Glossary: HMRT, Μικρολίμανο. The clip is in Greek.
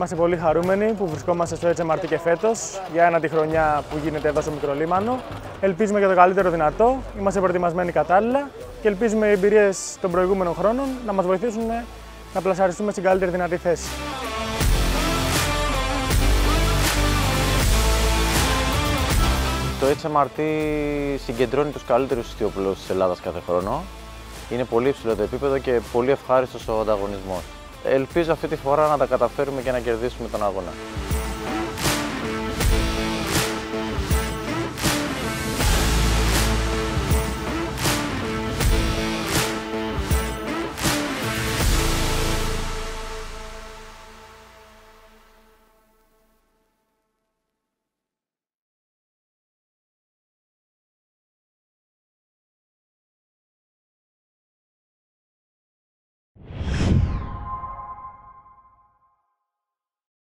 Είμαστε πολύ χαρούμενοι που βρισκόμαστε στο HMRT και φέτος για ένατη χρονιά που γίνεται εδώ στο Μικρολίμανο. Ελπίζουμε για το καλύτερο δυνατό, είμαστε προετοιμασμένοι κατάλληλα και ελπίζουμε οι εμπειρίες των προηγούμενων χρόνων να μας βοηθήσουν να πλασαριστούμε στην καλύτερη δυνατή θέση. Το HMRT συγκεντρώνει τους καλύτερους ιστιοπλούς της Ελλάδας κάθε χρόνο. Είναι πολύ υψηλό το επίπεδο και πολύ ευχάριστος ο ανταγωνισμός. Ελπίζω αυτή τη φορά να τα καταφέρουμε και να κερδίσουμε τον αγώνα.